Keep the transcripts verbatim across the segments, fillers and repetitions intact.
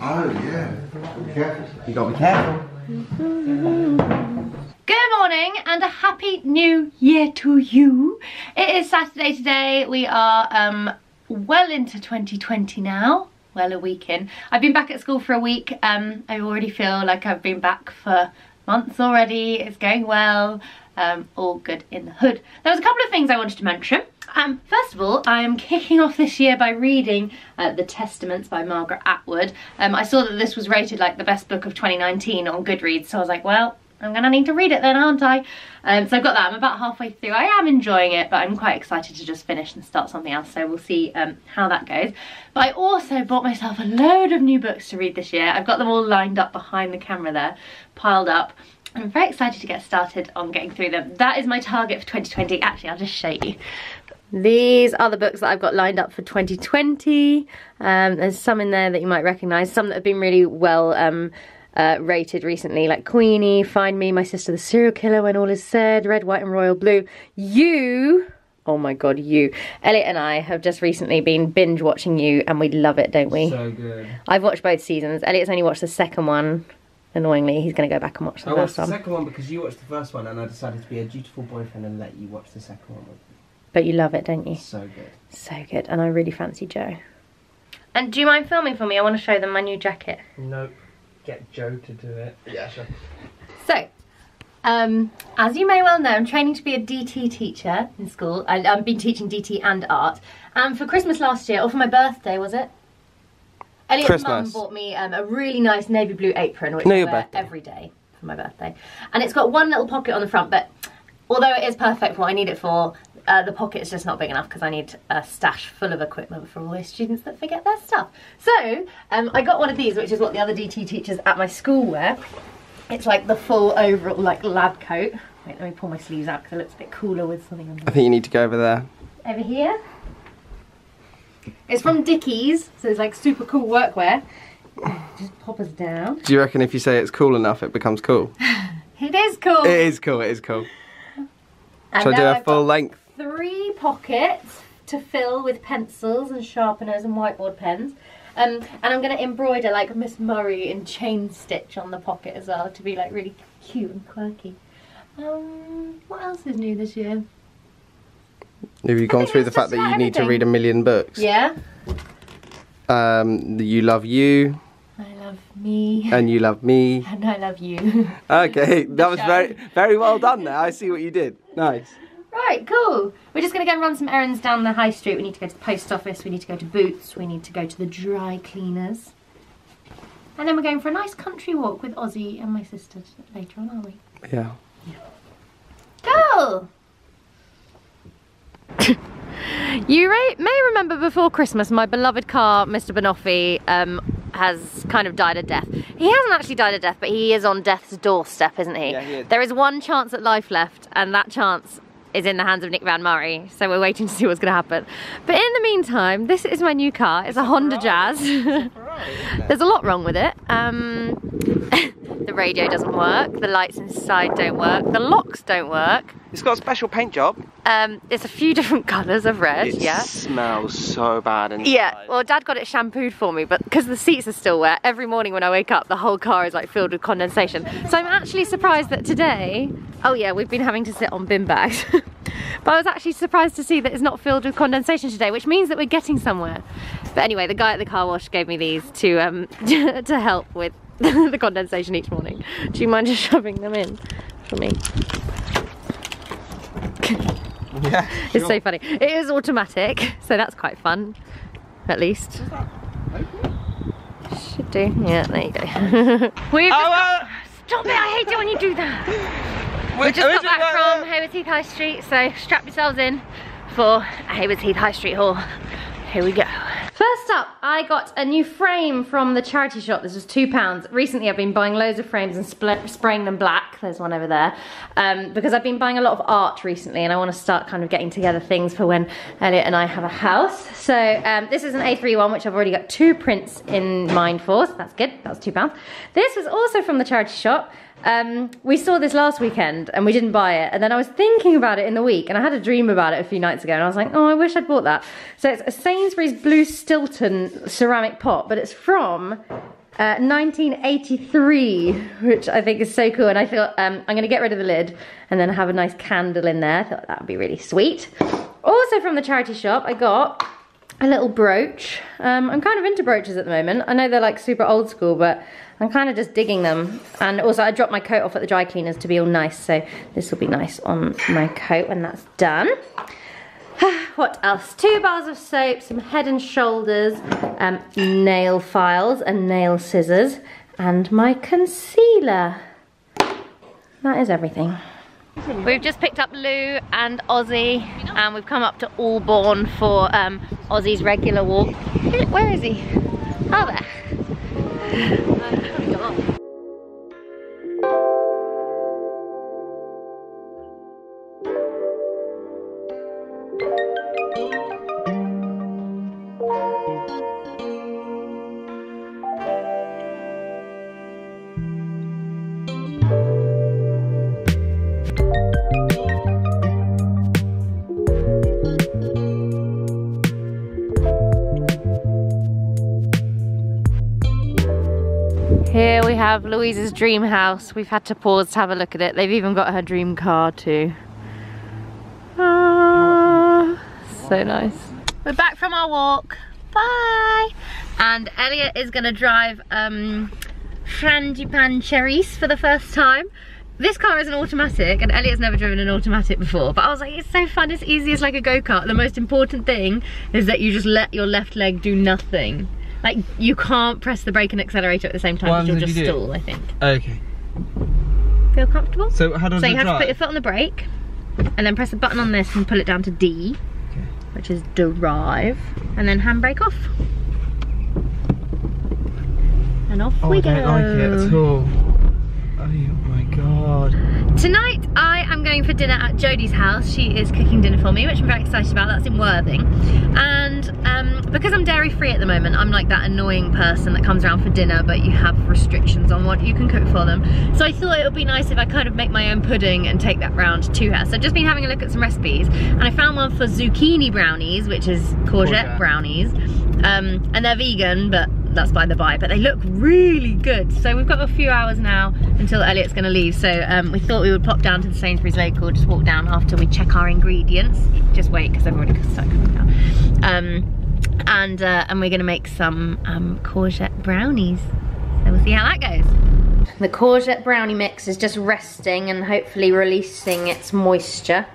Oh, yeah. Be careful. You've got to be careful. Good morning and a happy new year to you. It is Saturday today. We are um, well into twenty twenty now. Well, a week in. I've been back at school for a week. Um, I already feel like I've been back for months already. It's going well. Um, all good in the hood. There was a couple of things I wanted to mention. Um, first of all, I am kicking off this year by reading uh, The Testaments by Margaret Atwood. Um, I saw that this was rated like the best book of twenty nineteen on Goodreads, so I was like, well, I'm gonna need to read it then, aren't I? Um, so I've got that. I'm about halfway through. I am enjoying it, but I'm quite excited to just finish and start something else, so we'll see um, how that goes. But I also bought myself a load of new books to read this year. I've got them all lined up behind the camera there, piled up. And I'm very excited to get started on getting through them. That is my target for twenty twenty. Actually, I'll just show you. These are the books that I've got lined up for twenty twenty. Um, there's some in there that you might recognise, some that have been really well um, uh, rated recently, like Queenie, Find Me, My Sister the Serial Killer, When All Is Said, Red, White and Royal Blue, You, oh my god, You. Elliott and I have just recently been binge watching You, and we love it, don't we? So good. I've watched both seasons. Elliott's only watched the second one. Annoyingly, he's going to go back and watch the I first one. I watched the second one because you watched the first one, and I decided to be a dutiful boyfriend and let you watch the second one with me. But you love it, don't you? So good. So good, and I really fancy Joe. And do you mind filming for me? I want to show them my new jacket. Nope. Get Joe to do it. Yeah, sure. So, um, as you may well know, I'm training to be a D T teacher in school. I, I've been teaching D T and art. And for Christmas last year, or for my birthday, was it? Elliott's mum bought me um, a really nice navy blue apron, which no, I wear every day for my birthday. And it's got one little pocket on the front, but although it is perfect for what I need it for, Uh, the pocket is just not big enough because I need a stash full of equipment for all those students that forget their stuff. So, um, I got one of these, which is what the other D T teachers at my school wear. It's like the full overall, like, lab coat. Wait, let me pull my sleeves out because it looks a bit cooler with something on. I think you need to go over there. Over here? It's from Dickies, so it's like super cool workwear. Just pop us down. Do you reckon if you say it's cool enough, it becomes cool? It is cool! It is cool, it is cool. And Shall I do a I've full length? Three pockets to fill with pencils and sharpeners and whiteboard pens, um, and I'm going to embroider like Miss Murray in chain stitch on the pocket as well to be like really cute and quirky. Um, what else is new this year? Have you gone through the fact that you need to read a million books? Yeah. Um, you love You. I love me. And you love me. And I love you. Okay, that was very, very well done there. I see what you did. Nice. Right, cool. We're just going to go and run some errands down the high street. We need to go to the post office, we need to go to Boots, we need to go to the dry cleaners. And then we're going for a nice country walk with Ozzy and my sister later on, aren't we? Yeah. Yeah. Cool! You may remember before Christmas, my beloved car, Mister Bonoffi, um, has kind of died a death. He hasn't actually died a death, but he is on death's doorstep, isn't he? Yeah, he is. There is one chance at life left, and that chance is in the hands of Nick Van Murray, so we're waiting to see what's going to happen. But in the meantime, this is my new car. It's, it's a Honda Jazz. It's a There's a lot wrong with it. Um, the radio doesn't work, the lights inside don't work, the locks don't work. It's got a special paint job. Um, it's a few different colours of red, it yeah. It smells so bad inside. Yeah, well, Dad got it shampooed for me, but because the seats are still wet, every morning when I wake up, the whole car is like filled with condensation. So I'm actually surprised that today, oh yeah, we've been having to sit on bin bags. But I was actually surprised to see that it's not filled with condensation today, which means that we're getting somewhere. But anyway, the guy at the car wash gave me these to, um, to help with the condensation each morning. Do you mind just shoving them in for me? Yeah, sure. It's so funny. It is automatic, so that's quite fun, at least. Is that open? Should do. Yeah, there you go. We've oh, got... uh... Stop it, I hate it when you do that. We're, we just got back from Haywards Heath High Street, so strap yourselves in for Haywards Heath High Street Hall. Here we go. First up, I got a new frame from the charity shop. This was two pounds. Recently I've been buying loads of frames and spraying them black. There's one over there. Um, because I've been buying a lot of art recently and I want to start kind of getting together things for when Elliott and I have a house. So um, this is an A three one, which I've already got two prints in mind for. So that's good. That was two pounds. This was also from the charity shop. Um, we saw this last weekend and we didn't buy it, and then I was thinking about it in the week and I had a dream about it a few nights ago and I was like, oh, I wish I'd bought that. So it's a Sainsbury's Blue Stilton ceramic pot, but it's from Uh, nineteen eighty-three, which I think is so cool, and I thought um, I'm gonna get rid of the lid and then have a nice candle in there. I thought that would be really sweet. Also from the charity shop, I got a little brooch. Um, I'm kind of into brooches at the moment. I know they're like super old school, but I'm kind of just digging them. And also I dropped my coat off at the dry cleaners to be all nice, so this will be nice on my coat when that's done. What else? Two bars of soap, some Head and Shoulders, um, nail files and nail scissors, and my concealer. That is everything. We've just picked up Lou and Ozzy, and we've come up to Albourne for um, Ozzy's regular walk. Where is he? Oh, there. Here we have Louise's dream house. We've had to pause to have a look at it. They've even got her dream car too. Ah, so nice. We're back from our walk. Bye! And Elliott is going to drive um, Frangipan Cherise for the first time. This car is an automatic, and Elliott's never driven an automatic before, but I was like, it's so fun, it's easy, it's like a go-kart. The most important thing is that you just let your left leg do nothing. Like, you can't press the brake and accelerator at the same time, because you'll just you stall, I think. Okay. Feel comfortable? So how does so it So you have drive? to put your foot on the brake, and then press the button on this and pull it down to D, okay, which is drive, and then handbrake off. And off oh, we I go. I don't like it at all. Oh my god. Tonight I am going for dinner at Jodie's house. She is cooking dinner for me, which I'm very excited about. That's in Worthing. And um, because I'm dairy free at the moment, I'm like that annoying person that comes around for dinner but you have restrictions on what you can cook for them. So I thought it would be nice if I kind of make my own pudding and take that round to her. So I've just been having a look at some recipes, and I found one for zucchini brownies, which is courgette, courgette. brownies. Um, and they're vegan, but that's by the by, but they look really good. So we've got a few hours now until Elliott's gonna leave, so um, we thought we would pop down to the Sainsbury's local, just walk down after we check our ingredients. Just wait, because I've already started coming down. Um, and, uh, and we're gonna make some um, courgette brownies. So we'll see how that goes. The courgette brownie mix is just resting and hopefully releasing its moisture.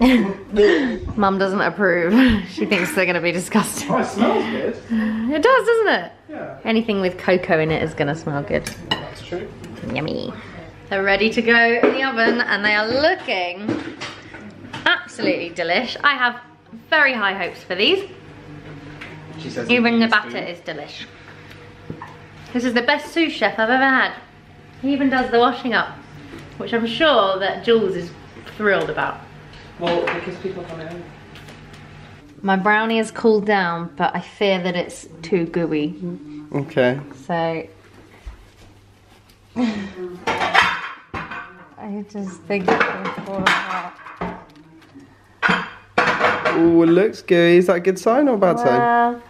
Mum doesn't approve. She thinks they're going to be disgusting. Oh, it smells good. It does, doesn't it? Yeah. Anything with cocoa in it is going to smell good. That's true. Yummy. They're ready to go in the oven, and they are looking absolutely delish. I have very high hopes for these. She says even the batter is delish. This is the best sous chef I've ever had. He even does the washing up, which I'm sure that Jules is thrilled about. Well, because people come in. My brownie has cooled down, but I fear that it's too gooey. Okay. So I just think it's gonna fall apart. Ooh, it looks gooey. Is that a good sign or a bad well, sign?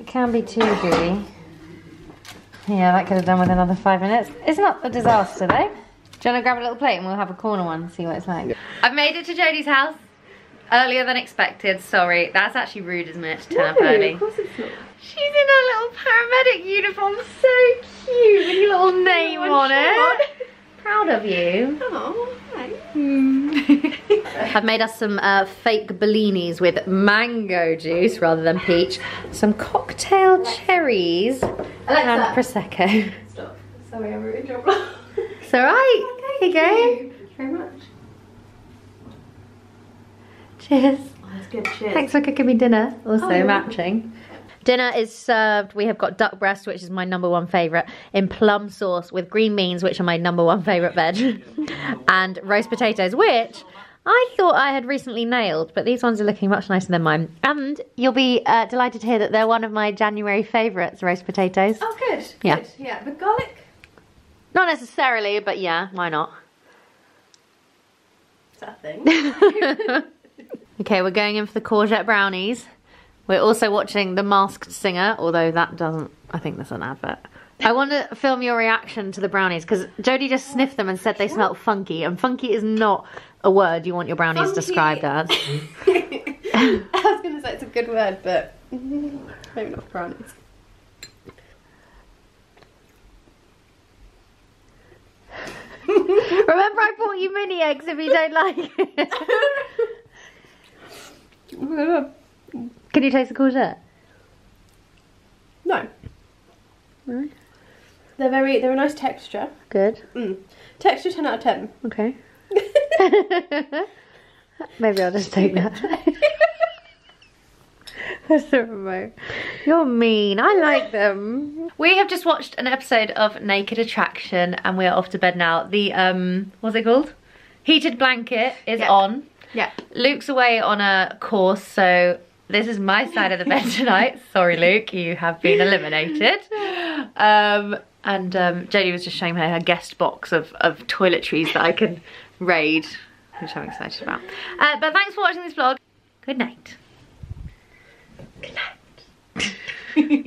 It can be too gooey. Yeah, that could have done with another five minutes. It's not a disaster though. Do you want to grab a little plate and we'll have a corner one and see what it's like? Yeah. I've made it to Jodie's house earlier than expected, sorry. That's actually rude, isn't it, to turn no, up early? Of course it's not. She's in her little paramedic uniform, so cute, with your little name oh, on it. Proud of you. Oh, thanks. Mm. I've made us some uh, fake bellinis with mango juice rather than peach, some cocktail Alexa. cherries, Alexa. and Prosecco. Stop. Sorry, I'm ruining your vlog. It's alright. There you go. Thank you very much. Cheers. Oh, that's good. Cheers. Thanks for cooking me dinner. Also oh, yeah. matching. Dinner is served. We have got duck breast, which is my number one favourite, in plum sauce with green beans, which are my number one favourite veg, and roast potatoes, which I thought I had recently nailed, but these ones are looking much nicer than mine. And you'll be uh, delighted to hear that they're one of my January favourites, roast potatoes. Oh, good. Yeah. Good. Yeah. With garlic. Not necessarily, but yeah, why not? It's a thing. Okay, we're going in for the courgette brownies. We're also watching The Masked Singer, although that doesn't I think that's an advert. I want to film your reaction to the brownies, because Jodie just sniffed them and said they smelled funky, and funky is not a word you want your brownies funky. described as. I was going to say it's a good word, but maybe not for brownies. Remember I bought you mini eggs if you don't like it. Can you taste the courgette? No. Really? They're very, they're a nice texture. Good. Mm. Texture ten out of ten. Okay. Maybe I'll just take that. That's the remote. You're mean. I like them. We have just watched an episode of Naked Attraction and we are off to bed now. The, um, what's it called? Heated Blanket is yeah. on. Yeah. Luke's away on a course, so this is my side of the bed tonight. Sorry, Luke, you have been eliminated. Um, and um, Jodie was just showing me her guest box of, of toiletries that I can raid, which I'm excited about. Uh, but thanks for watching this vlog. Good night. Good night.